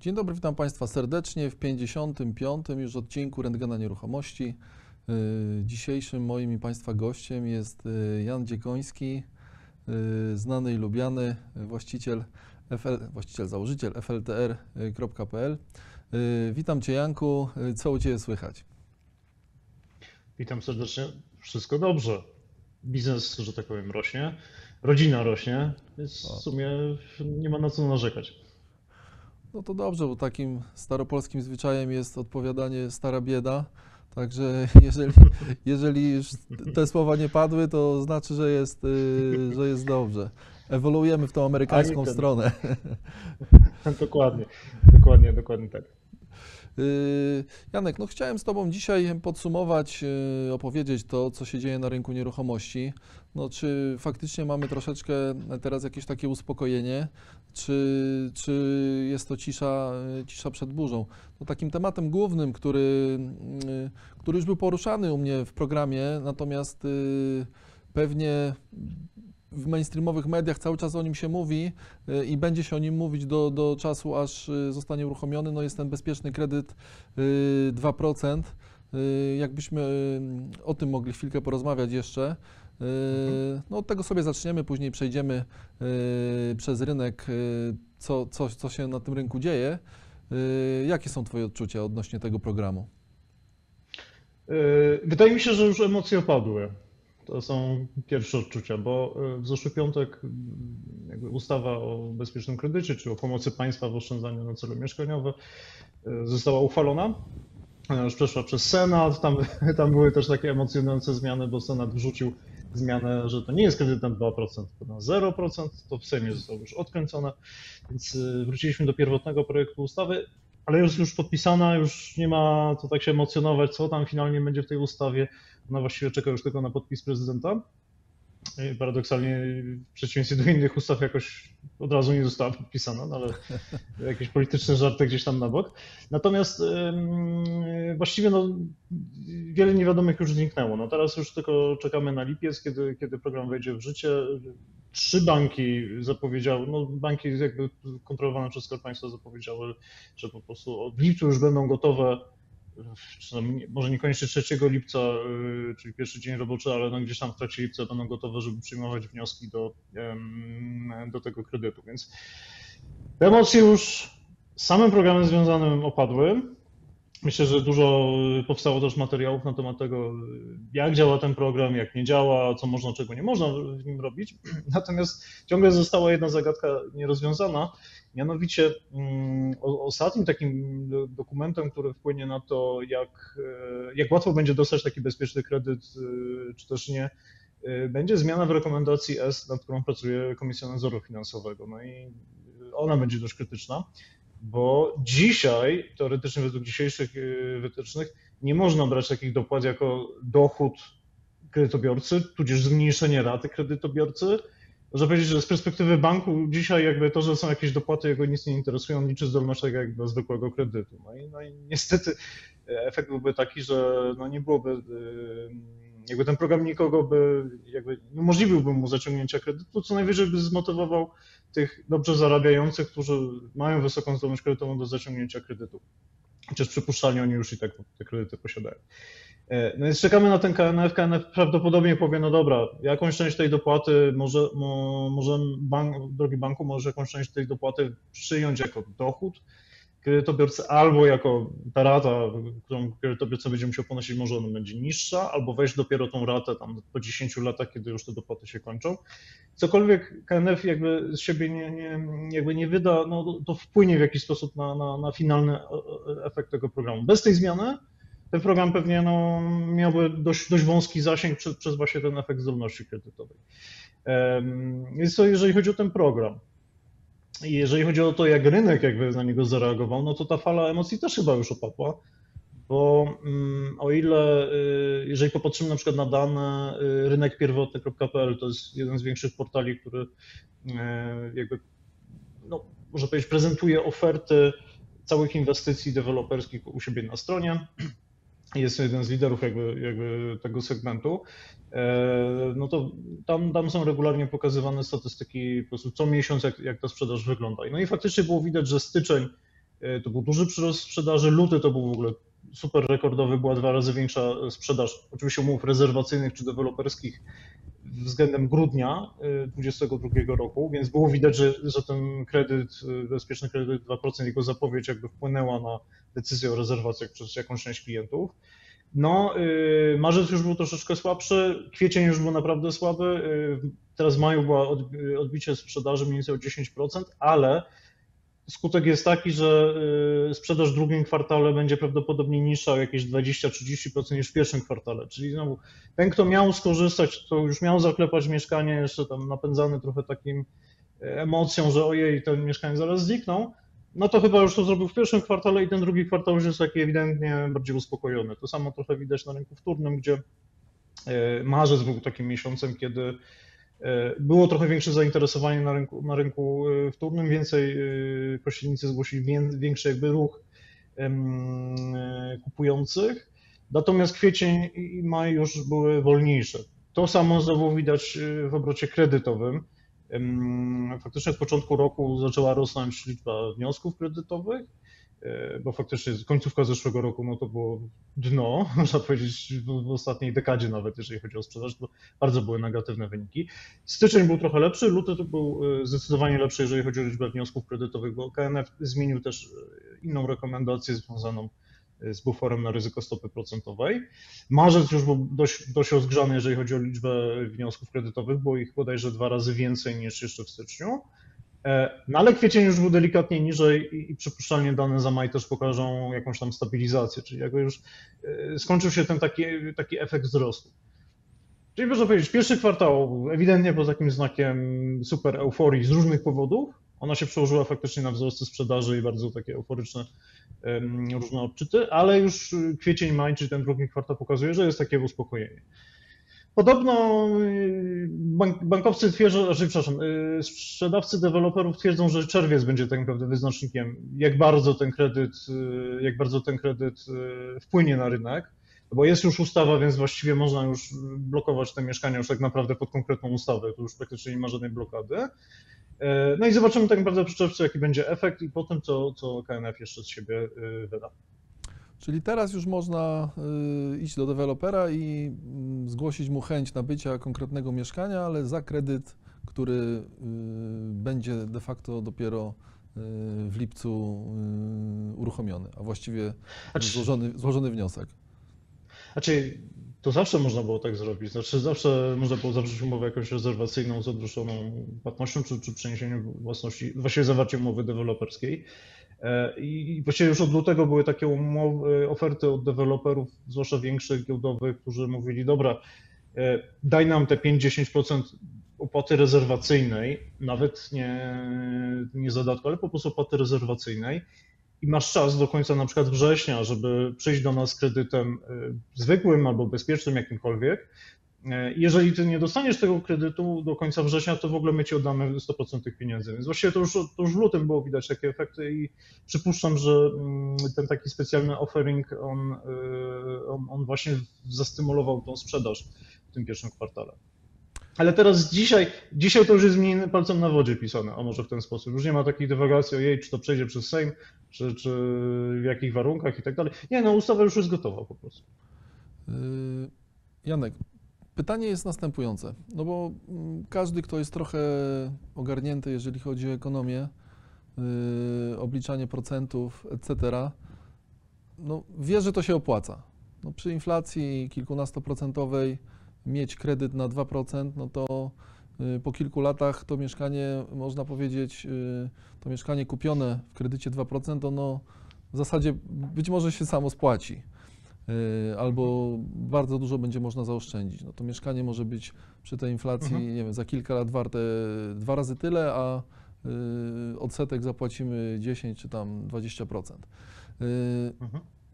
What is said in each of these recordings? Dzień dobry, witam Państwa serdecznie w 55. już odcinku Rentgena Nieruchomości. Dzisiejszym moim i Państwa gościem jest Jan Dziekoński, znany i lubiany założyciel FLTR.pl. Witam Cię, Janku, co u Ciebie słychać? Witam serdecznie, wszystko dobrze. Biznes, że tak powiem, rośnie, rodzina rośnie, więc w sumie nie ma na co narzekać. No to dobrze, bo takim staropolskim zwyczajem jest odpowiadanie stara bieda, także jeżeli już te słowa nie padły, to znaczy, że jest dobrze. Ewoluujemy w tą amerykańską stronę. Dokładnie tak. Janek, no chciałem z Tobą dzisiaj podsumować, opowiedzieć to, co się dzieje na rynku nieruchomości. No, czy faktycznie mamy troszeczkę teraz jakieś takie uspokojenie, czy jest to cisza przed burzą? No, takim tematem głównym, który już był poruszany u mnie w programie, natomiast pewnie w mainstreamowych mediach cały czas o nim się mówi i będzie się o nim mówić do czasu, aż zostanie uruchomiony, no jest ten bezpieczny kredyt 2%. Jakbyśmy o tym mogli chwilkę porozmawiać jeszcze. No od tego sobie zaczniemy, później przejdziemy przez rynek, co się na tym rynku dzieje. Jakie są Twoje odczucia odnośnie tego programu? Wydaje mi się, że już emocje opadły. To są pierwsze odczucia, bo w zeszły piątek jakby ustawa o bezpiecznym kredycie, czy o pomocy państwa w oszczędzaniu na cele mieszkaniowe została uchwalona. Już przeszła przez Senat, tam były też takie emocjonujące zmiany, bo Senat wrzucił zmianę, że to nie jest kredyt na 2%, to na 0%, to w Sejmie zostało już odkręcone, więc wróciliśmy do pierwotnego projektu ustawy, ale jest już podpisana, już nie ma co tak się emocjonować, co tam finalnie będzie w tej ustawie. Ona właściwie czeka już tylko na podpis prezydenta. I paradoksalnie w przeciwieństwie do innych ustaw jakoś od razu nie została podpisana, no ale jakieś polityczne żarty gdzieś tam na bok. Natomiast właściwie no, wiele niewiadomych już zniknęło. No, teraz już tylko czekamy na lipiec, kiedy program wejdzie w życie. 3 banki zapowiedziały, no banki jakby kontrolowane przez Skarb Państwa zapowiedziały, że po prostu od lipca już będą gotowe, może niekoniecznie 3 lipca, czyli pierwszy dzień roboczy, ale no gdzieś tam w trakcie lipca będą gotowe, żeby przyjmować wnioski do tego kredytu. Więc te emocje już z samym programem związanym opadły. Myślę, że dużo powstało też materiałów na temat tego, jak działa ten program, jak nie działa, co można, czego nie można w nim robić. Natomiast ciągle została jedna zagadka nierozwiązana. Mianowicie ostatnim takim dokumentem, który wpłynie na to, jak łatwo będzie dostać taki bezpieczny kredyt, czy też nie, będzie zmiana w rekomendacji S, nad którą pracuje Komisja Nadzoru Finansowego. No i ona będzie dość krytyczna, bo dzisiaj, teoretycznie według dzisiejszych wytycznych, nie można brać takich dopłat jako dochód kredytobiorcy, tudzież zmniejszenie raty kredytobiorcy. Można powiedzieć, że z perspektywy banku dzisiaj jakby to, że są jakieś dopłaty, jego nic nie interesuje, on liczy zdolność tak jak do zwykłego kredytu. No i niestety efekt byłby taki, że no nie byłoby, jakby ten program nikogo by, jakby nie umożliwiłby mu zaciągnięcia kredytu, co najwyżej by zmotywował tych dobrze zarabiających, którzy mają wysoką zdolność kredytową do zaciągnięcia kredytu. Chociaż przypuszczalnie oni już i tak te kredyty posiadają. No więc czekamy na ten KNF. KNF prawdopodobnie powie, no dobra, jakąś część tej dopłaty, drogi banku, może jakąś część tej dopłaty przyjąć jako dochód kredytobiorcy, albo jako ta rata, którą kredytobiorca będzie musiał ponosić, może ona będzie niższa, albo wejść dopiero tą ratę tam po 10 latach, kiedy już te dopłaty się kończą. Cokolwiek KNF jakby z siebie nie wyda, no to wpłynie w jakiś sposób na finalny efekt tego programu. Bez tej zmiany ten program pewnie no, miałby dość wąski zasięg przez właśnie ten efekt zdolności kredytowej. Więc to jeżeli chodzi o ten program. I jeżeli chodzi o to, jak rynek jakby na niego zareagował, no to ta fala emocji też chyba już opadła, bo o ile, jeżeli popatrzymy na przykład na dane rynekpierwotny.pl, to jest jeden z większych portali, który jakby, no, można powiedzieć, prezentuje oferty całych inwestycji deweloperskich u siebie na stronie. Jest jeden z liderów jakby tego segmentu, no to tam są regularnie pokazywane statystyki po prostu co miesiąc, jak ta sprzedaż wygląda. No i faktycznie było widać, że styczeń to był duży przyrost sprzedaży, luty to był w ogóle super rekordowy, była 2 razy większa sprzedaż, oczywiście umów rezerwacyjnych czy deweloperskich względem grudnia 2022 roku, więc było widać, że ten kredyt, bezpieczny kredyt 2%, jego zapowiedź jakby wpłynęła na decyzję o rezerwacjach przez jakąś część klientów. No, marzec już był troszeczkę słabszy, kwiecień już był naprawdę słaby, teraz w maju było odbicie sprzedaży mniej więcej o 10%, ale skutek jest taki, że sprzedaż w drugim kwartale będzie prawdopodobnie niższa o jakieś 20-30% niż w pierwszym kwartale, czyli znowu ten, kto miał skorzystać, kto już miał zaklepać mieszkanie, jeszcze tam napędzany trochę takim emocją, że ojej, ten mieszkanie zaraz zniknął, no to chyba już to zrobił w pierwszym kwartale i ten drugi kwartał już jest taki ewidentnie bardziej uspokojony. To samo trochę widać na rynku wtórnym, gdzie marzec był takim miesiącem, kiedy było trochę większe zainteresowanie na rynku wtórnym, więcej pośrednicy zgłosili większy jakby ruch kupujących, natomiast kwiecień i maj już były wolniejsze. To samo znowu widać w obrocie kredytowym. Faktycznie od początku roku zaczęła rosnąć liczba wniosków kredytowych, bo faktycznie końcówka zeszłego roku no to było dno, można powiedzieć, w ostatniej dekadzie nawet, jeżeli chodzi o sprzedaż, to bardzo były negatywne wyniki. Styczeń był trochę lepszy, luty to był zdecydowanie lepszy, jeżeli chodzi o liczbę wniosków kredytowych, bo KNF zmienił też inną rekomendację związaną z buforem na ryzyko stopy procentowej. Marzec już był dość rozgrzany, jeżeli chodzi o liczbę wniosków kredytowych, było ich bodajże 2 razy więcej niż jeszcze w styczniu. No ale kwiecień już był delikatnie niżej i przypuszczalnie dane za maj też pokażą jakąś tam stabilizację, czyli jakby już skończył się ten taki efekt wzrostu. Czyli można powiedzieć, pierwszy kwartał ewidentnie był takim znakiem super euforii z różnych powodów. Ona się przełożyła faktycznie na wzrosty sprzedaży i bardzo takie euforyczne różne odczyty, ale już kwiecień, maj, czyli ten drugi kwartał pokazuje, że jest takie uspokojenie. Podobno bankowcy twierdzą, przepraszam, sprzedawcy deweloperów twierdzą, że czerwiec będzie tak naprawdę wyznacznikiem, jak bardzo ten kredyt wpłynie na rynek, bo jest już ustawa, więc właściwie można już blokować te mieszkania już tak naprawdę pod konkretną ustawę, tu już praktycznie nie ma żadnej blokady. No i zobaczymy tak naprawdę w czerwcu, jaki będzie efekt i potem co KNF jeszcze z siebie wyda. Czyli teraz już można iść do dewelopera i zgłosić mu chęć nabycia konkretnego mieszkania, ale za kredyt, który będzie de facto dopiero w lipcu uruchomiony, a właściwie złożony wniosek. Znaczy, to zawsze można było tak zrobić, znaczy zawsze można było zawrzeć umowę jakąś rezerwacyjną z odruszoną płatnością czy przeniesieniem własności, właściwie zawarciem umowy deweloperskiej. I właściwie już od lutego były takie oferty od deweloperów, zwłaszcza większych, giełdowych, którzy mówili, dobra, daj nam te 5-10% opłaty rezerwacyjnej, nawet nie zadatku, ale po prostu opłaty rezerwacyjnej i masz czas do końca na przykład września, żeby przyjść do nas z kredytem zwykłym albo bezpiecznym jakimkolwiek. Jeżeli ty nie dostaniesz tego kredytu do końca września, to w ogóle my ci oddamy 100% tych pieniędzy. Więc właściwie to już w lutym było widać takie efekty i przypuszczam, że ten taki specjalny offering, on właśnie zastymulował tą sprzedaż w tym pierwszym kwartale. Ale teraz dzisiaj to już jest mniej palcem na wodzie pisane, a może w ten sposób. Już nie ma takiej dywagacji o jej, czy to przejdzie przez Sejm, czy w jakich warunkach i tak dalej. Nie, no ustawa już jest gotowa po prostu. Janek. Pytanie jest następujące, no bo każdy, kto jest trochę ogarnięty, jeżeli chodzi o ekonomię, obliczanie procentów, etc., no wie, że to się opłaca. No przy inflacji kilkunastoprocentowej mieć kredyt na 2%, no to po kilku latach to mieszkanie, można powiedzieć, to mieszkanie kupione w kredycie 2%, ono w zasadzie być może się samo spłaci. Albo bardzo dużo będzie można zaoszczędzić. No to mieszkanie może być przy tej inflacji, nie wiem, za kilka lat warte 2 razy tyle, a odsetek zapłacimy 10 czy tam 20%.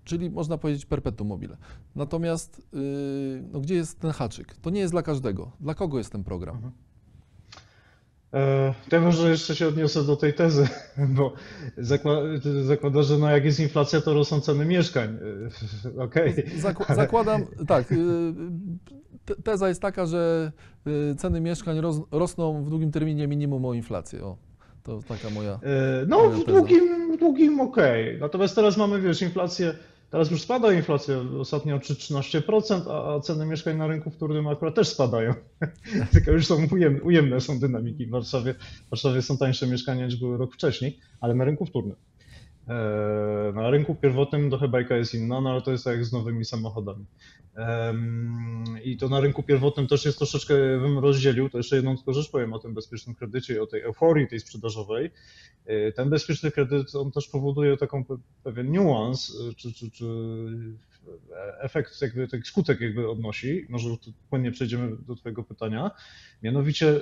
Czyli można powiedzieć perpetuum mobile. Natomiast no gdzie jest ten haczyk? To nie jest dla każdego. Dla kogo jest ten program? To ja może jeszcze się odniosę do tej tezy, bo zakłada, że no jak jest inflacja, to rosną ceny mieszkań. Okay. Zakładam, tak, teza jest taka, że ceny mieszkań rosną w długim terminie minimum o inflację. O, to taka moja teza. W długim długim ok. Natomiast teraz mamy, wiesz, inflację, teraz już spada inflacja ostatnio o 13%, a ceny mieszkań na rynku wtórnym akurat też spadają. Tylko już są ujemne są dynamiki w Warszawie. W Warszawie są tańsze mieszkania niż były rok wcześniej, ale na rynku wtórnym. Na rynku pierwotnym to chyba jaka jest inna, no ale to jest tak jak z nowymi samochodami. I to na rynku pierwotnym też jest troszeczkę, bym rozdzielił, to jeszcze jedną tylko rzecz powiem o tym bezpiecznym kredycie i o tej euforii tej sprzedażowej. Ten bezpieczny kredyt, on też powoduje taką pewien niuans, czy efekt, jakby taki skutek jakby odnosi, może płynnie przejdziemy do twojego pytania, mianowicie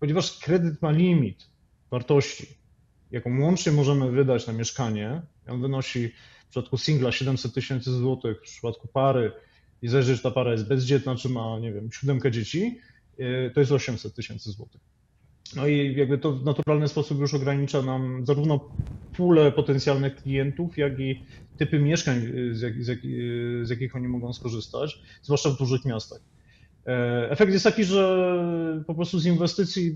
ponieważ kredyt ma limit wartości, jaką łącznie możemy wydać na mieszkanie, on wynosi w przypadku singla 700 000 złotych, w przypadku pary, i zależy, czy ta para jest bezdzietna, czy ma, nie wiem, 7 dzieci, to jest 800 000 złotych. No i jakby to w naturalny sposób już ogranicza nam zarówno pulę potencjalnych klientów, jak i typy mieszkań, z jakich oni mogą skorzystać, zwłaszcza w dużych miastach. Efekt jest taki, że po prostu z inwestycji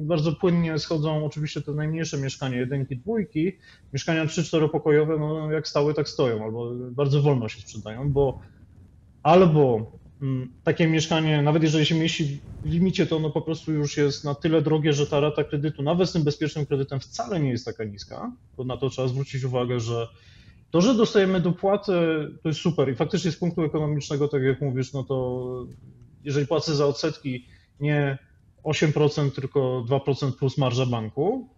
bardzo płynnie schodzą oczywiście te najmniejsze mieszkania, jedynki, dwójki, mieszkania 3-4 pokojowe, no jak stały, tak stoją, albo bardzo wolno się sprzedają, bo albo takie mieszkanie, nawet jeżeli się mieści w limicie, to ono po prostu już jest na tyle drogie, że ta rata kredytu, nawet z tym bezpiecznym kredytem, wcale nie jest taka niska, bo na to trzeba zwrócić uwagę, że to, że dostajemy dopłatę, to jest super i faktycznie z punktu ekonomicznego, tak jak mówisz, no to jeżeli płacę za odsetki nie 8%, tylko 2% plus marża banku,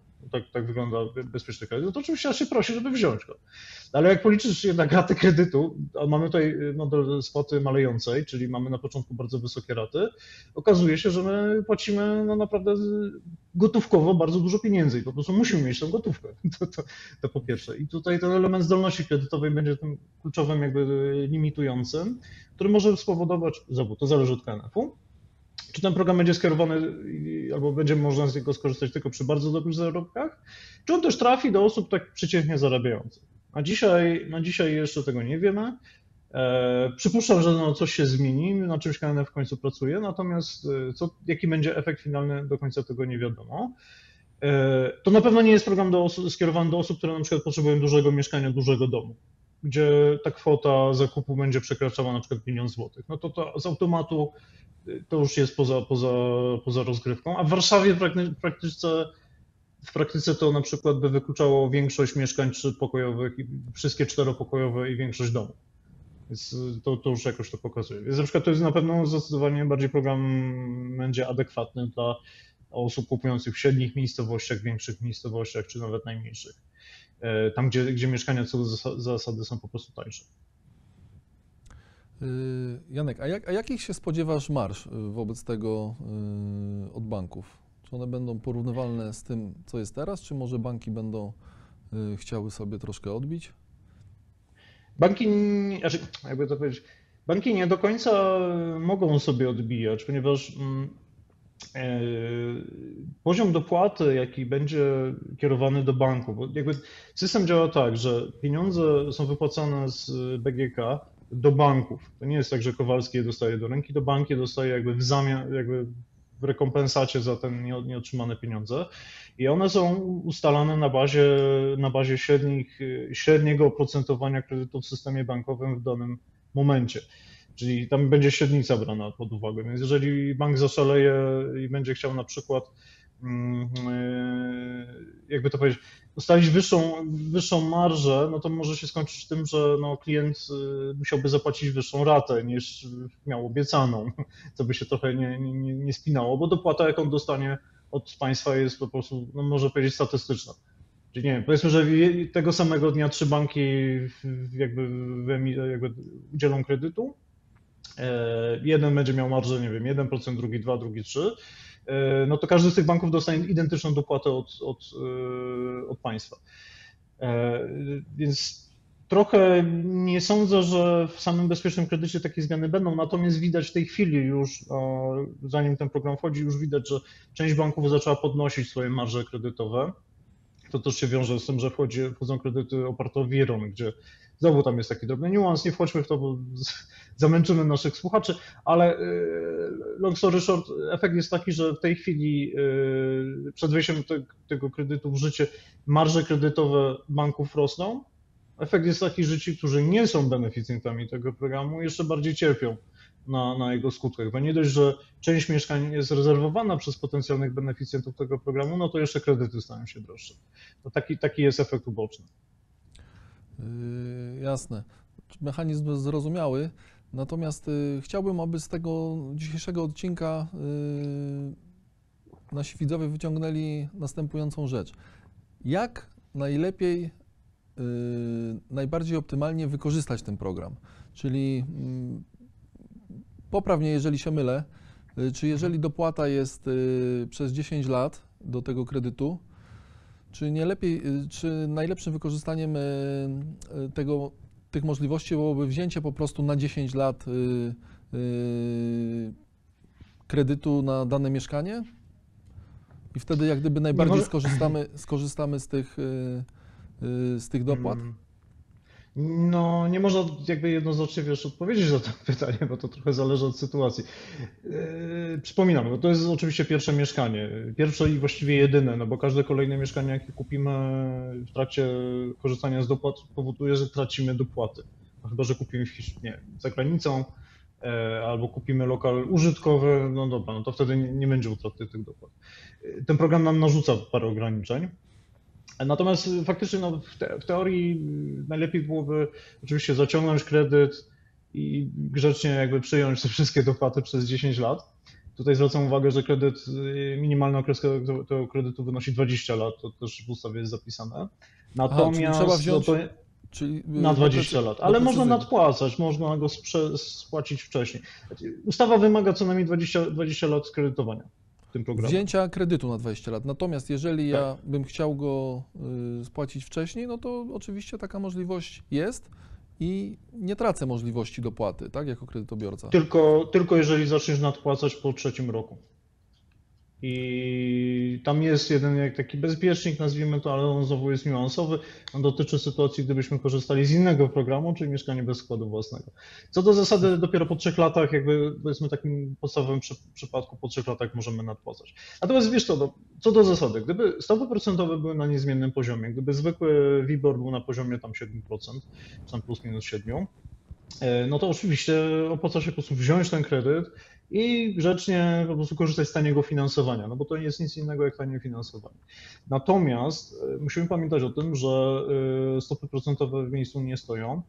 tak wygląda bezpieczny kredyt, to oczywiście ja się prosi, żeby wziąć go. Ale jak policzysz jednak ratę kredytu, a mamy tutaj model spłaty malejącej, czyli mamy na początku bardzo wysokie raty, okazuje się, że my płacimy no naprawdę gotówkowo bardzo dużo pieniędzy i po prostu musimy mieć tą gotówkę, to po pierwsze. I tutaj ten element zdolności kredytowej będzie tym kluczowym jakby limitującym, który może spowodować, to zależy od KNF-u, czy ten program będzie skierowany, albo będzie można z niego skorzystać tylko przy bardzo dobrych zarobkach, czy on też trafi do osób tak przeciętnie zarabiających. Na dzisiaj jeszcze tego nie wiemy. Przypuszczam, że coś się zmieni, na czymś KNF w końcu pracuje, natomiast jaki będzie efekt finalny, do końca tego nie wiadomo. To na pewno nie jest program skierowany do osób, które na przykład potrzebują dużego mieszkania, dużego domu, gdzie ta kwota zakupu będzie przekraczała na przykład 1 000 000 złotych. No to z automatu to już jest poza rozgrywką, a w Warszawie w praktyce to na przykład by wykluczało większość mieszkań 3-pokojowych, wszystkie 4-pokojowe i większość domów. Więc to już jakoś to pokazuje. Więc na przykład to jest na pewno zdecydowanie bardziej program będzie adekwatny dla osób kupujących w średnich miejscowościach, większych miejscowościach, czy nawet najmniejszych. Tam, gdzie mieszkania co do zasady są po prostu tańsze. Janek, a jakich się spodziewasz marż wobec tego od banków? Czy one będą porównywalne z tym, co jest teraz, czy może banki będą chciały sobie troszkę odbić? Banki nie do końca mogą sobie odbijać, ponieważ poziom dopłaty, jaki będzie kierowany do banku, bo jakby system działa tak, że pieniądze są wypłacane z BGK do banków. To nie jest tak, że Kowalski je dostaje do ręki, to bank je dostaje jakby w zamian, jakby w rekompensacie za te nieotrzymane pieniądze i one są ustalane na bazie średniego oprocentowania kredytu w systemie bankowym w danym momencie. Czyli tam będzie średnica brana pod uwagę, więc jeżeli bank zaszaleje i będzie chciał na przykład, jakby to powiedzieć, ustalić wyższą marżę, no to może się skończyć tym, że no klient musiałby zapłacić wyższą ratę niż miał obiecaną, co by się trochę nie spinało, bo dopłata, jaką dostanie od państwa, jest po prostu, no może powiedzieć, statystyczna. Czyli nie wiem, powiedzmy, że tego samego dnia 3 banki jakby udzielą kredytu. Jeden będzie miał marżę, nie wiem, 1%, drugi 2%, drugi 3%, no to każdy z tych banków dostanie identyczną dopłatę od państwa. Więc trochę nie sądzę, że w samym bezpiecznym kredycie takie zmiany będą, natomiast widać w tej chwili już, zanim ten program wchodzi, już widać, że część banków zaczęła podnosić swoje marże kredytowe. To też się wiąże z tym, że wchodzą kredyty oparte o WIRON, gdzie Znowu tam jest taki drobny niuans, nie wchodźmy w to, bo zamęczymy naszych słuchaczy, ale long story short, efekt jest taki, że w tej chwili przed wejściem tego kredytu w życie marże kredytowe banków rosną. Efekt jest taki, że ci, którzy nie są beneficjentami tego programu, jeszcze bardziej cierpią na jego skutkach, bo nie dość, że część mieszkań jest rezerwowana przez potencjalnych beneficjentów tego programu, no to jeszcze kredyty stają się droższe. To taki jest efekt uboczny. Jasne. Mechanizm zrozumiały, natomiast chciałbym, aby z tego dzisiejszego odcinka nasi widzowie wyciągnęli następującą rzecz. Jak najlepiej, najbardziej optymalnie wykorzystać ten program? Czyli poprawnie, jeżeli się mylę, czy jeżeli dopłata jest przez 10 lat do tego kredytu, czy nie lepiej, czy najlepszym wykorzystaniem tych możliwości byłoby wzięcie po prostu na 10 lat kredytu na dane mieszkanie i wtedy jak gdyby najbardziej skorzystamy z tych dopłat? No nie można jakby jednoznacznie odpowiedzieć na to pytanie, bo to trochę zależy od sytuacji. Przypominam, bo to jest oczywiście pierwsze mieszkanie, pierwsze i właściwie jedyne, no bo każde kolejne mieszkanie, jakie kupimy w trakcie korzystania z dopłat, powoduje, że tracimy dopłaty. No, chyba że kupimy za granicą albo kupimy lokal użytkowy, no dobra, no to wtedy nie będzie utraty tych dopłat. Ten program nam narzuca parę ograniczeń. Natomiast faktycznie no, w teorii najlepiej byłoby oczywiście zaciągnąć kredyt i grzecznie jakby przyjąć te wszystkie dopłaty przez 10 lat. Tutaj zwracam uwagę, że kredyt, minimalny okres tego kredytu wynosi 20 lat, to też w ustawie jest zapisane. Natomiast aha, trzeba wziąć, no to, czyli na 20 lat, ale można nadpłacać, można go spłacić wcześniej. Ustawa wymaga co najmniej 20 lat kredytowania. Wzięcia kredytu na 20 lat. Natomiast jeżeli ja bym chciał go spłacić wcześniej, no to oczywiście taka możliwość jest i nie tracę możliwości dopłaty, tak, jako kredytobiorca. Tylko jeżeli zaczniesz nadpłacać po trzecim roku. I tam jest jeden jak taki bezpiecznik, nazwijmy to, ale on znowu jest niuansowy. On dotyczy sytuacji, gdybyśmy korzystali z innego programu, czyli mieszkanie bez wkładu własnego. Co do zasady, dopiero po 3 latach, jakby powiedzmy takim podstawowym przypadku, po 3 latach możemy nadpłacać. Natomiast wiesz co do zasady, gdyby stopy procentowe były na niezmiennym poziomie, gdyby zwykły WIBOR był na poziomie tam 7%, czy tam plus minus 7%, no to oczywiście opłaca się po prostu wziąć ten kredyt i grzecznie po prostu korzystać z taniego finansowania, no bo to nie jest nic innego jak tanie finansowanie. Natomiast musimy pamiętać o tym, że stopy procentowe w miejscu nie stoją.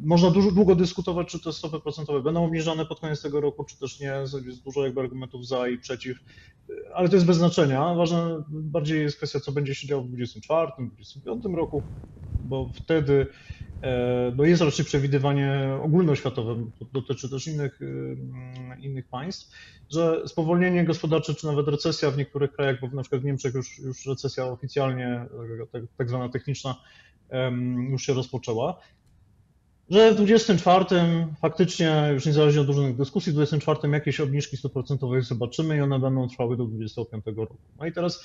Można długo dyskutować, czy te stopy procentowe będą obniżane pod koniec tego roku, czy też nie. Jest dużo jakby argumentów za i przeciw, ale to jest bez znaczenia. Ważne bardziej jest kwestia, co będzie się działo w 2024, 2025 roku, bo wtedy no jest raczej przewidywanie ogólnoświatowe, to dotyczy też innych państw, że spowolnienie gospodarcze czy nawet recesja w niektórych krajach, bo na przykład w Niemczech już recesja oficjalnie, tak zwana techniczna, już się rozpoczęła, że w 2024 faktycznie, już niezależnie od różnych dyskusji, w 2024 jakieś obniżki stóp procentowych zobaczymy i one będą trwały do 2025 roku. No i teraz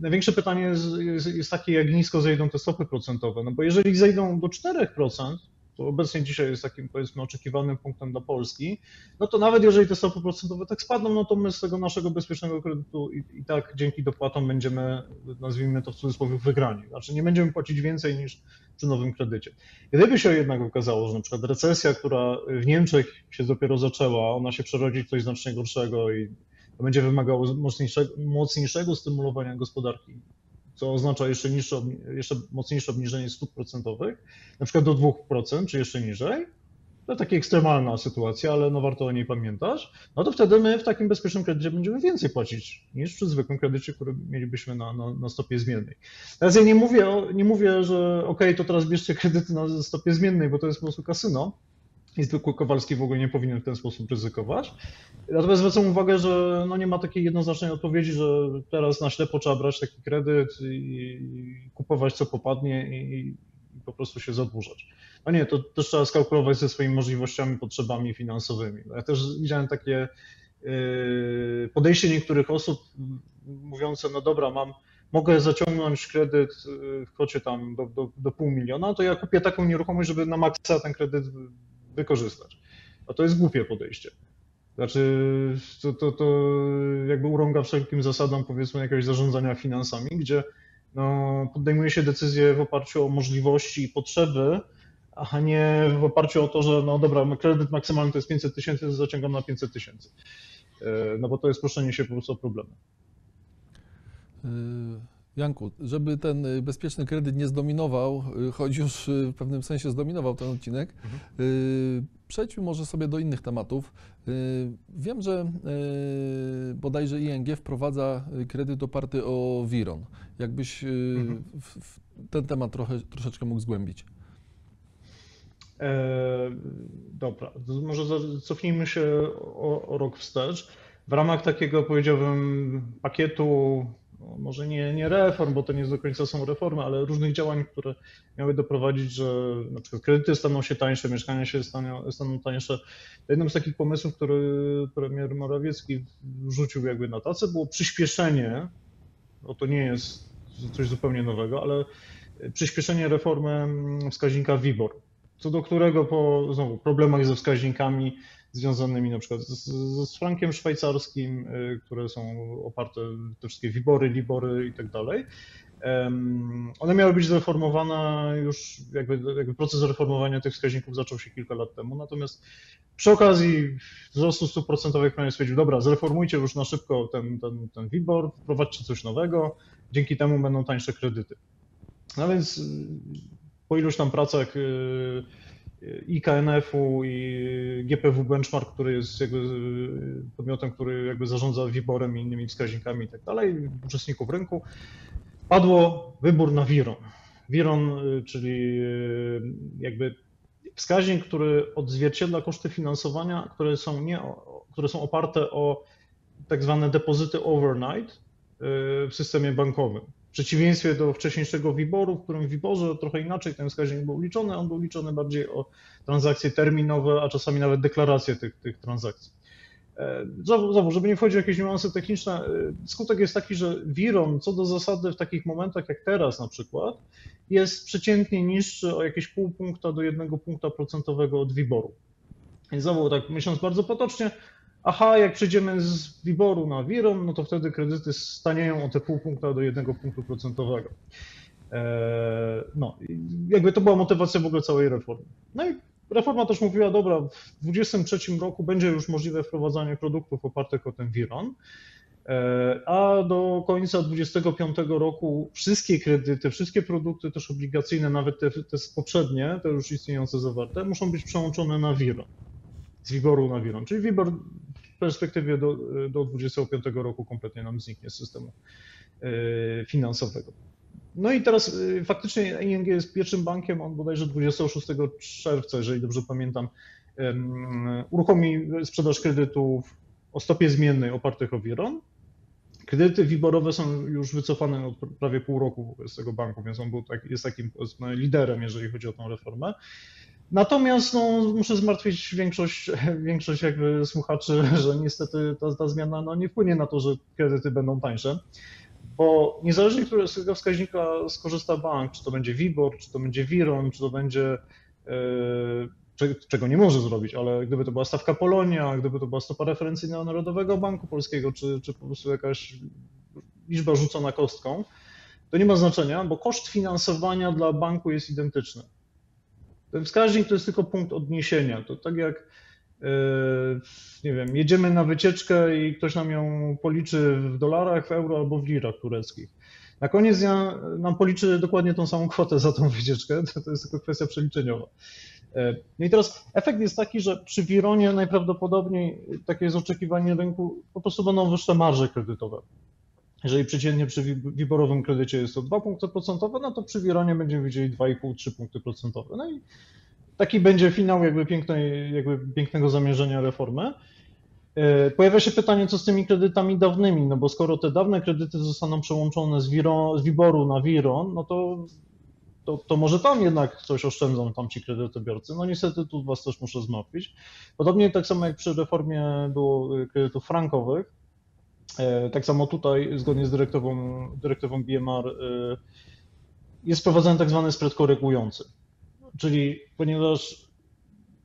największe pytanie jest takie, jak nisko zejdą te stopy procentowe, no bo jeżeli zejdą do 4%, to obecnie dzisiaj jest takim, powiedzmy, oczekiwanym punktem dla Polski, no to nawet jeżeli te stopy procentowe tak spadną, no to my z tego naszego bezpiecznego kredytu i tak dzięki dopłatom będziemy, nazwijmy to w cudzysłowie, wygrani. Znaczy nie będziemy płacić więcej niż przy nowym kredycie. Gdyby się jednak okazało, że na przykład recesja, która w Niemczech się dopiero zaczęła, ona się przerodzi w coś znacznie gorszego i to będzie wymagało mocniejszego stymulowania gospodarki, co oznacza jeszcze mocniejsze obniżenie stóp procentowych, na przykład do 2% czy jeszcze niżej. To taka ekstremalna sytuacja, ale no warto o niej pamiętać. No to wtedy my w takim bezpiecznym kredycie będziemy więcej płacić niż przy zwykłym kredycie, który mielibyśmy na stopie zmiennej. Teraz ja nie mówię, że okej, to teraz bierzcie kredyty na stopie zmiennej, bo to jest po prostu kasyno. I zwykły Kowalski w ogóle nie powinien w ten sposób ryzykować. Natomiast zwracam uwagę, że no nie ma takiej jednoznacznej odpowiedzi, że teraz na ślepo trzeba brać taki kredyt i kupować co popadnie i po prostu się zadłużać. No nie, to też trzeba skalkulować ze swoimi możliwościami, potrzebami finansowymi. Ja też widziałem takie podejście niektórych osób mówiące, no dobra, mam mogę zaciągnąć kredyt w kwocie tam do 500 000, to ja kupię taką nieruchomość, żeby na maksa ten kredyt wykorzystać. A to jest głupie podejście. Znaczy, to jakby urąga wszelkim zasadom, powiedzmy, jakiegoś zarządzania finansami, gdzie no, podejmuje się decyzje w oparciu o możliwości i potrzeby, a nie w oparciu o to, że no dobra, kredyt maksymalny to jest 500 000, zaciągam na 500 000. No bo to jest proszenie się po prostu o problemy. Janku, żeby ten bezpieczny kredyt nie zdominował, choć już w pewnym sensie zdominował ten odcinek, przejdźmy może sobie do innych tematów. Wiem, że bodajże ING wprowadza kredyt oparty o WIRON. Jakbyś ten temat troszeczkę mógł zgłębić. Dobra, może cofnijmy się o rok wstecz. W ramach takiego, powiedziałbym, pakietu, no może nie reform, bo to nie do końca są reformy, ale różnych działań, które miały doprowadzić, że na przykład kredyty staną się tańsze, mieszkania się staną tańsze. Jednym z takich pomysłów, który premier Morawiecki rzucił jakby na tacę, było przyspieszenie, bo to nie jest coś zupełnie nowego, ale przyspieszenie reformy wskaźnika WIBOR, co do którego po znowu problemach ze wskaźnikami związanymi na przykład z frankiem szwajcarskim, które są oparte, te wszystkie WIBORy, LIBORy i tak dalej. One miały być zreformowane już, jakby proces reformowania tych wskaźników zaczął się kilka lat temu, natomiast przy okazji wzrostu stóp procentowych premier stwierdził, dobra, zreformujcie już na szybko ten WIBOR, wprowadźcie coś nowego, dzięki temu będą tańsze kredyty. No więc po iluś tam pracach i KNF-u, i GPW Benchmark, który jest jakby podmiotem, który jakby zarządza WIBOR-em i innymi wskaźnikami i tak dalej, uczestników rynku, padło wybór na WIRON. WIRON, czyli jakby wskaźnik, który odzwierciedla koszty finansowania, które są oparte o tak zwane depozyty overnight w systemie bankowym. W przeciwieństwie do wcześniejszego WIBOR-u, w którym w WIBOR-ze trochę inaczej ten wskaźnik był liczony, on był liczony bardziej o transakcje terminowe, a czasami nawet deklaracje tych transakcji. Znowu, żeby nie wchodzić w jakieś niuanse techniczne, skutek jest taki, że WIRON co do zasady w takich momentach jak teraz na przykład jest przeciętnie niższy o jakieś 0,5 punkta do 1 punkta procentowego od WIBOR-u. Więc znowu, tak myśląc bardzo potocznie, aha, jak przejdziemy z WIBOR-u na WIRON, no to wtedy kredyty stanieją o te 0,5 punkta do 1 punktu procentowego. No, jakby to była motywacja w ogóle całej reformy. No i reforma też mówiła, dobra, w 2023 roku będzie już możliwe wprowadzanie produktów opartych o ten WIRON, a do końca 2025 roku wszystkie kredyty, wszystkie produkty też obligacyjne, nawet te poprzednie, te już istniejące zawarte, muszą być przełączone na WIRON. Z WIBOR-u na WIRON, czyli WIBOR w perspektywie do 2025 roku kompletnie nam zniknie z systemu finansowego. No i teraz faktycznie ING jest pierwszym bankiem, on bodajże 26 czerwca, jeżeli dobrze pamiętam, uruchomi sprzedaż kredytów o stopie zmiennej opartych o WIRON. Kredyty WIBOR-owe są już wycofane od prawie pół roku z tego banku, więc on jest takim liderem, jeżeli chodzi o tę reformę. Natomiast no, muszę zmartwić większość jakby słuchaczy, że niestety ta zmiana no, nie wpłynie na to, że kredyty będą tańsze, bo niezależnie od którego wskaźnika skorzysta bank, czy to będzie WIBOR, czy to będzie WIRON, czy to będzie, czego nie może zrobić, ale gdyby to była stawka Polonia, gdyby to była stopa referencyjna Narodowego Banku Polskiego, czy po prostu jakaś liczba rzucona kostką, to nie ma znaczenia, bo koszt finansowania dla banku jest identyczny. Ten wskaźnik to jest tylko punkt odniesienia. To tak jak, nie wiem, jedziemy na wycieczkę i ktoś nam ją policzy w dolarach, w euro albo w lirach tureckich. Na koniec dnia nam policzy dokładnie tą samą kwotę za tą wycieczkę, to jest tylko kwestia przeliczeniowa. No i teraz efekt jest taki, że przy WIRON-ie najprawdopodobniej, takie jest oczekiwanie rynku, po prostu będą wyższe marże kredytowe. Jeżeli przeciętnie przy WIBOR-owym kredycie jest to 2 punkty procentowe, no to przy WIRON-ie będziemy widzieli 2,5-3 punkty procentowe. No i taki będzie finał jakby pięknego zamierzenia reformy. Pojawia się pytanie, co z tymi kredytami dawnymi, no bo skoro te dawne kredyty zostaną przełączone z WIBOR-u na WIRON, no to może tam jednak coś oszczędzą ci kredytobiorcy. No niestety tu was też muszę zmartwić. Podobnie tak samo jak przy reformie było kredytów frankowych, Tak samo tutaj, zgodnie z dyrektywą BMR, jest wprowadzony tak zwany spread korygujący, czyli ponieważ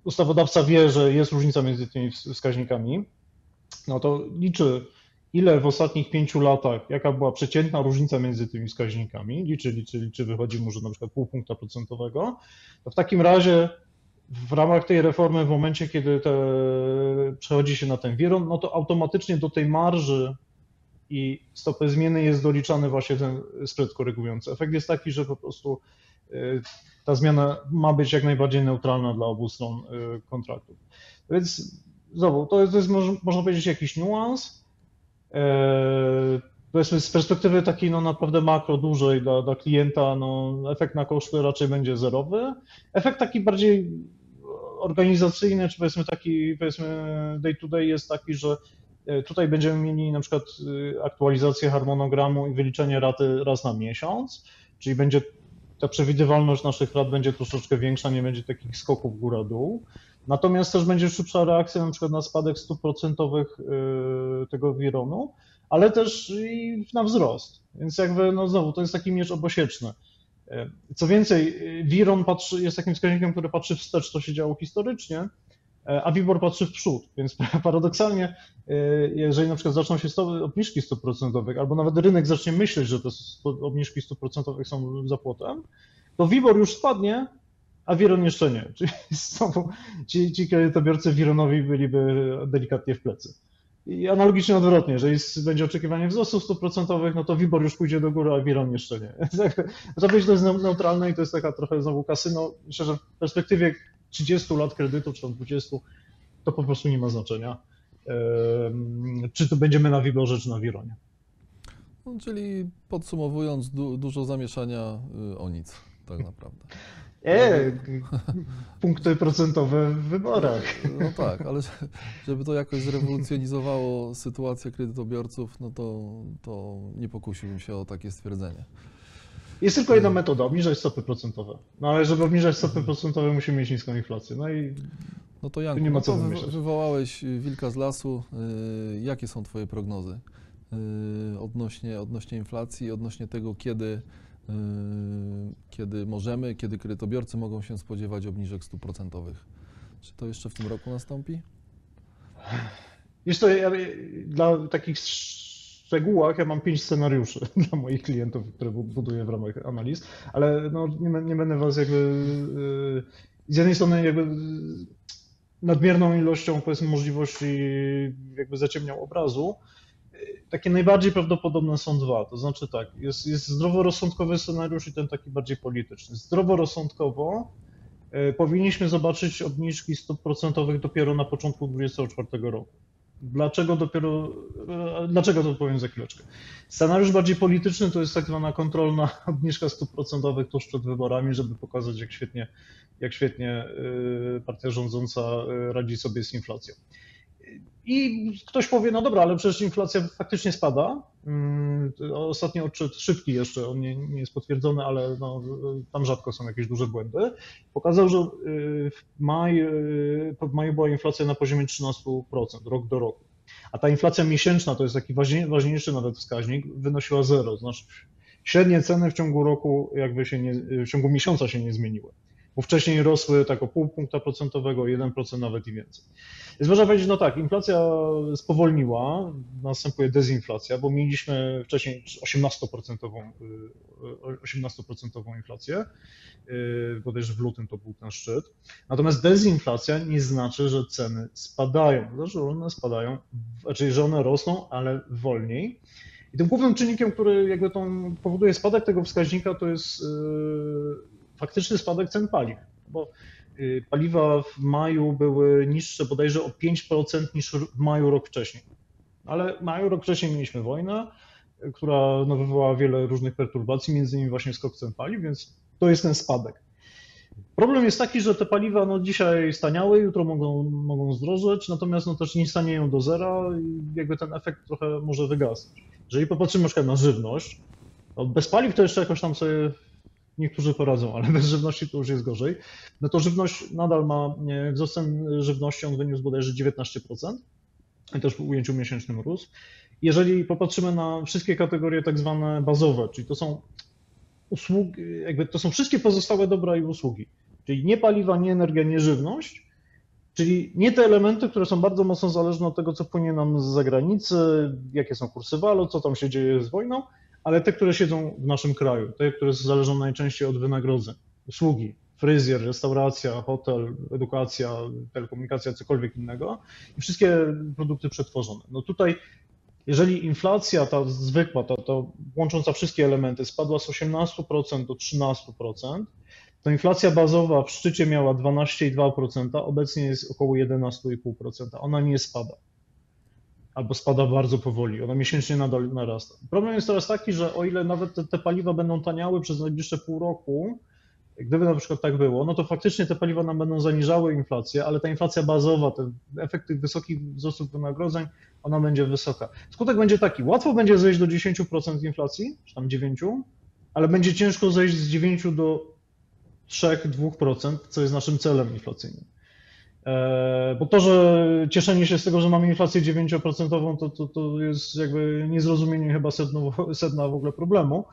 ustawodawca wie, że jest różnica między tymi wskaźnikami, no to liczy, ile w ostatnich 5 latach, jaka była przeciętna różnica między tymi wskaźnikami, liczy, wychodzi mu, że na przykład 0,5 punkta procentowego, to w takim razie w ramach tej reformy, w momencie, kiedy przechodzi się na ten WIRON, no to automatycznie do tej marży i stopy zmiennej jest doliczany właśnie ten spread korygujący. Efekt jest taki, że po prostu ta zmiana ma być jak najbardziej neutralna dla obu stron kontraktu. Więc znowu, to jest można powiedzieć jakiś niuans. Powiedzmy z perspektywy takiej no naprawdę makro, dużej dla klienta, no efekt na koszty raczej będzie zerowy. Efekt taki bardziej organizacyjny, czy powiedzmy taki day to day jest taki, że tutaj będziemy mieli na przykład aktualizację harmonogramu i wyliczenie raty raz na miesiąc, czyli będzie ta przewidywalność naszych rat będzie troszeczkę większa, nie będzie takich skoków góra-dół. Natomiast też będzie szybsza reakcja na przykład na spadek stóp procentowych tego WIRON-u, ale też i na wzrost. Więc jakby no znowu to jest taki miecz obosieczny. Co więcej, WIRON jest takim wskaźnikiem, który patrzy wstecz, co się działo historycznie, a WIBOR patrzy w przód, więc paradoksalnie, jeżeli na przykład zaczną się obniżki stóp procentowych, albo nawet rynek zacznie myśleć, że te obniżki stóp procentowych są za płotem, to WIBOR już spadnie, a WIRON jeszcze nie. Czyli znowu ci kredytobiorcy WIRON-owi byliby delikatnie w plecy. I analogicznie odwrotnie, jeżeli będzie oczekiwanie wzrostu stóp procentowych, no to WIBOR już pójdzie do góry, a WIRON jeszcze nie. Można powiedzieć, to jest neutralne i to jest taka trochę znowu kasyno. Myślę, że w perspektywie 30 lat kredytu, czy tam 20, to po prostu nie ma znaczenia, czy to będziemy na WIBOR-ze, czy na WIRON-ie. No, czyli podsumowując, dużo zamieszania o nic, tak naprawdę. Punkty procentowe w wyborach. No tak, ale żeby to jakoś zrewolucjonizowało sytuację kredytobiorców, no to nie pokusiłbym się o takie stwierdzenie. Jest tylko jedna metoda, obniżać stopy procentowe. No ale żeby obniżać stopy procentowe, musimy mieć niską inflację. No i no to Janku, nie ma co wymyślać. Wywołałeś wilka z lasu. Jakie są twoje prognozy odnośnie inflacji, odnośnie tego, kiedy kredytobiorcy mogą się spodziewać obniżek stóp procentowych? Czy to jeszcze w tym roku nastąpi? Jeszcze dla takich szczegółach ja mam 5 scenariuszy dla moich klientów, które buduję w ramach analiz, ale no, nie będę was jakby z jednej strony jakby nadmierną ilością, powiedzmy, możliwości jakby zaciemniał obrazu. Takie najbardziej prawdopodobne są dwa, to znaczy tak, jest zdroworozsądkowy scenariusz i ten taki bardziej polityczny. Zdroworozsądkowo powinniśmy zobaczyć obniżki stóp procentowych dopiero na początku 2024 roku. Dlaczego to powiem za chwileczkę. Scenariusz bardziej polityczny to jest tak zwana kontrolna obniżka stóp procentowych tuż przed wyborami, żeby pokazać, jak świetnie partia rządząca radzi sobie z inflacją. I ktoś powie, no dobra, ale przecież inflacja faktycznie spada. Ostatni odczyt szybki jeszcze, on nie jest potwierdzony, ale no, tam rzadko są jakieś duże błędy. Pokazał, że w maju była inflacja na poziomie 13% rok do roku. A ta inflacja miesięczna, to jest taki ważniejszy nawet wskaźnik, wynosiła 0. Znaczy średnie ceny w ciągu roku, jakby w ciągu miesiąca się nie zmieniły. Bo wcześniej rosły tak o 0,5 punkta procentowego, 1% nawet i więcej. Więc można powiedzieć, no tak, inflacja spowolniła, następuje dezinflacja, bo mieliśmy wcześniej 18% inflację, bodajże w lutym to był ten szczyt. Natomiast dezinflacja nie znaczy, że ceny spadają, że one rosną, ale wolniej. I tym głównym czynnikiem, który jakby powoduje spadek tego wskaźnika, to jest faktyczny spadek cen paliw, bo paliwa w maju były niższe bodajże o 5% niż w maju rok wcześniej. Ale w maju rok wcześniej mieliśmy wojnę, która no, wywołała wiele różnych perturbacji, między innymi właśnie skok cen paliw, więc to jest ten spadek. Problem jest taki, że te paliwa no, dzisiaj staniały, jutro mogą zdrożeć, natomiast no, też nie stanieją do zera i jakby ten efekt trochę może wygasnąć. Jeżeli popatrzymy na przykład na żywność, no, bez paliw to jeszcze jakoś tam sobie niektórzy poradzą, ale bez żywności to już jest gorzej. No to żywność nadal ma wzrost żywności, on wyniósł bodajże 19%. I też w ujęciu miesięcznym rósł. Jeżeli popatrzymy na wszystkie kategorie tak zwane bazowe, czyli to są usługi, jakby to są wszystkie pozostałe dobra i usługi, czyli nie paliwa, nie energia, nie żywność, czyli nie te elementy, które są bardzo mocno zależne od tego, co płynie nam z zagranicy, jakie są kursy walut, co tam się dzieje z wojną, ale te, które siedzą w naszym kraju, te, które zależą najczęściej od wynagrodzeń, usługi, fryzjer, restauracja, hotel, edukacja, telekomunikacja, cokolwiek innego i wszystkie produkty przetworzone. No tutaj, jeżeli inflacja ta zwykła, ta łącząca wszystkie elementy spadła z 18% do 13%, to inflacja bazowa w szczycie miała 12,2%, obecnie jest około 11,5%. Ona nie spada albo spada bardzo powoli, ona miesięcznie nadal narasta. Problem jest teraz taki, że o ile nawet te paliwa będą taniały przez najbliższe pół roku, gdyby na przykład tak było, no to faktycznie te paliwa nam będą zaniżały inflację, ale ta inflacja bazowa, ten efekt tych wysokich wzrostów wynagrodzeń, ona będzie wysoka. Skutek będzie taki, łatwo będzie zejść do 10% inflacji, czy tam 9%, ale będzie ciężko zejść z 9% do 3-2%, co jest naszym celem inflacyjnym. Bo to, że cieszenie się z tego, że mamy inflację 9%, to jest jakby niezrozumienie chyba sedna w ogóle problemu,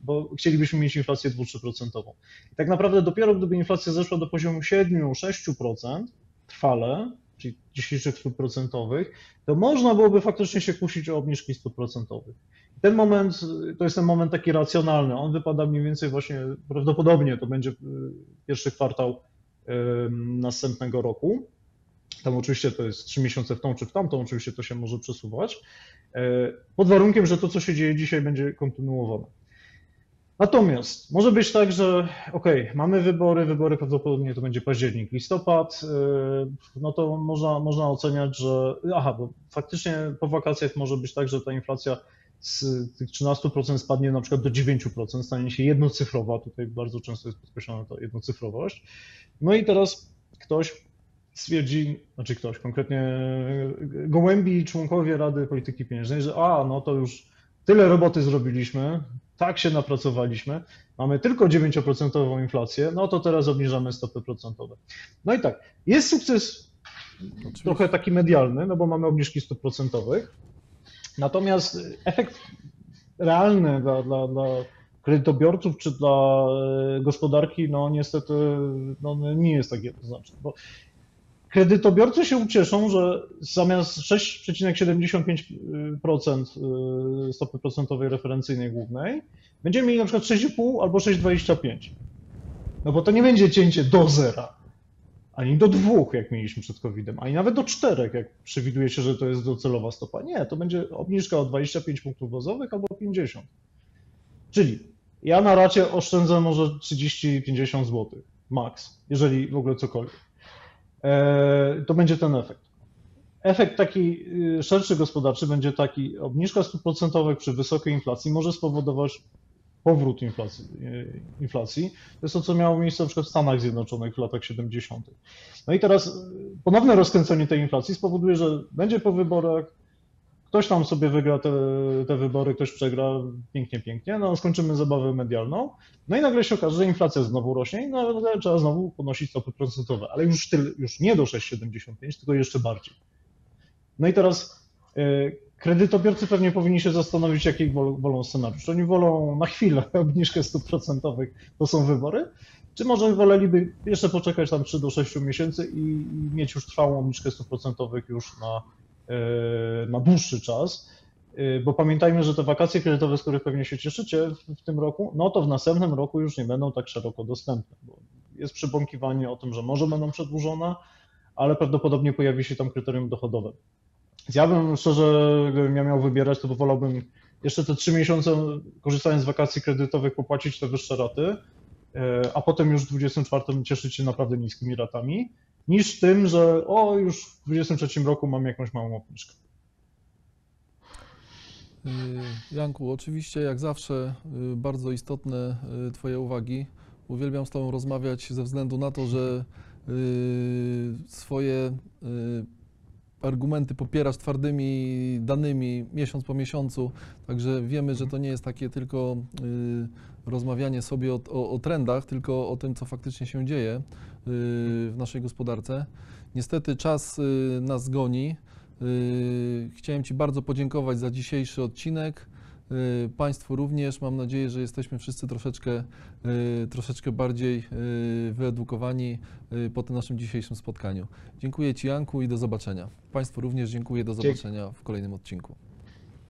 bo chcielibyśmy mieć inflację 2-3%. I tak naprawdę dopiero gdyby inflacja zeszła do poziomu 7-6% trwale, czyli dzisiejszych stóp procentowych, to można byłoby faktycznie się kusić o obniżki stóp procentowych. I ten moment, to jest ten moment taki racjonalny, on wypada mniej więcej właśnie, prawdopodobnie to będzie pierwszy kwartał następnego roku. Tam oczywiście to jest 3 miesiące w tą czy w tamtą, oczywiście to się może przesuwać, pod warunkiem, że to, co się dzieje dzisiaj, będzie kontynuowane. Natomiast może być tak, że mamy wybory prawdopodobnie to będzie październik, listopad, no to można oceniać, że bo faktycznie po wakacjach może być tak, że ta inflacja z tych 13% spadnie na przykład do 9%, stanie się jednocyfrowa, tutaj bardzo często jest podkreślana ta jednocyfrowość. No i teraz ktoś stwierdzi, znaczy ktoś, konkretnie gołębi członkowie Rady Polityki Pieniężnej, że no to już tyle roboty zrobiliśmy, tak się napracowaliśmy, mamy tylko 9% inflację, no to teraz obniżamy stopy procentowe. No i tak, jest sukces oczywiście trochę taki medialny, no bo mamy obniżki stóp procentowych, natomiast efekt realny dla kredytobiorców czy dla gospodarki, no niestety nie jest tak jednoznaczny, bo kredytobiorcy się ucieszą, że zamiast 6,75% stopy procentowej referencyjnej głównej będziemy mieli na przykład 6,5 albo 6,25. No bo to nie będzie cięcie do zera, ani do 2, jak mieliśmy przed COVID-em, ani nawet do 4, jak przewiduje się, że to jest docelowa stopa. Nie, to będzie obniżka o 25 punktów bazowych albo 50. Czyli ja na racie oszczędzę może 30-50 zł max, jeżeli w ogóle cokolwiek. To będzie ten efekt. Efekt taki szerszy gospodarczy będzie taki, obniżka stóp procentowych przy wysokiej inflacji może spowodować powrót inflacji. To jest to, co miało miejsce na przykład w Stanach Zjednoczonych w latach 70. No i teraz ponowne rozkręcenie tej inflacji spowoduje, że będzie po wyborach, ktoś tam sobie wygra te wybory, ktoś przegra, pięknie, no skończymy zabawę medialną, no i nagle się okaże, że inflacja znowu rośnie i nagle trzeba znowu podnosić stopy procentowe, ale już nie do 6,75, tylko jeszcze bardziej. No i teraz kredytobiorcy pewnie powinni się zastanowić, jaki wolą scenariusz. Czy oni wolą na chwilę obniżkę stóp procentowych, to są wybory, czy może woleliby jeszcze poczekać tam 3 do 6 miesięcy i mieć już trwałą obniżkę stóp procentowych już na dłuższy czas, bo pamiętajmy, że te wakacje kredytowe, z których pewnie się cieszycie w tym roku, no to w następnym roku już nie będą tak szeroko dostępne, bo jest przybąkiwanie o tym, że może będą przedłużone, ale prawdopodobnie pojawi się tam kryterium dochodowe. Więc ja bym szczerze, gdybym ja miał wybierać, to wolałbym jeszcze te 3 miesiące, korzystając z wakacji kredytowych, popłacić te wyższe raty, a potem już w 2024 cieszyć się naprawdę niskimi ratami, niż tym, że już w 2023 roku mam jakąś małą obniżkę. Janku, oczywiście jak zawsze bardzo istotne Twoje uwagi. Uwielbiam z Tobą rozmawiać ze względu na to, że swoje argumenty popierasz twardymi danymi miesiąc po miesiącu, także wiemy, że to nie jest takie tylko rozmawianie sobie o trendach, tylko o tym, co faktycznie się dzieje w naszej gospodarce. Niestety czas nas goni, Chciałem Ci bardzo podziękować za dzisiejszy odcinek. Państwu również. Mam nadzieję, że jesteśmy wszyscy troszeczkę bardziej wyedukowani po tym naszym dzisiejszym spotkaniu. Dziękuję Ci, Janku, i do zobaczenia. Państwu również dziękuję. Do zobaczenia w kolejnym odcinku.